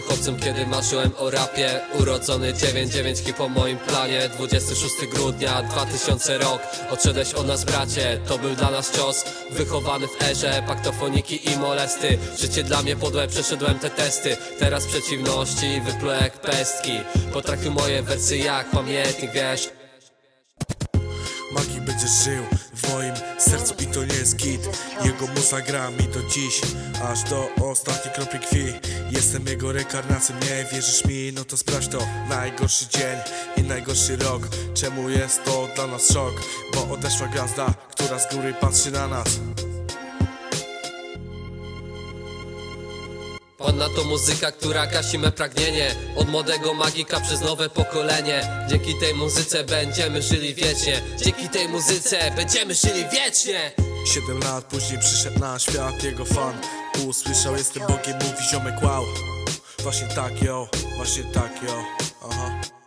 byłem chłopcem, kiedy marzyłem o rapie. Urodzony 9-9 hip po moim planie. 26 grudnia 2000 rok. Odszedłeś od nas, bracie, to był dla nas cios. Wychowany w erze paktofoniki i molesty. Życie dla mnie podłe, przeszedłem te testy. Teraz przeciwności wypluję jak pestki. Potraktuj moje wersy jak pamiętnik, wiesz. Magik będzie żył w moim sercu i to nie jest git. Jego muza gra mi do dziś, aż do ostatniej kropli krwi. Jestem jego rekarnacją, nie wierzysz mi? No to sprawdź to. Najgorszy dzień i najgorszy rok. Czemu jest to dla nas szok? Bo odeszła gwiazda, która z góry patrzy na nas. Panna to muzyka, która gasi me pragnienie. Od młodego magika przez nowe pokolenie. Dzięki tej muzyce będziemy żyli wiecznie. Dzięki tej muzyce będziemy żyli wiecznie. 7 lat później przyszedł na świat jego fan. Usłyszał, jestem Bogiem, mówi ziomek wow. Właśnie tak yo, właśnie tak yo, aha.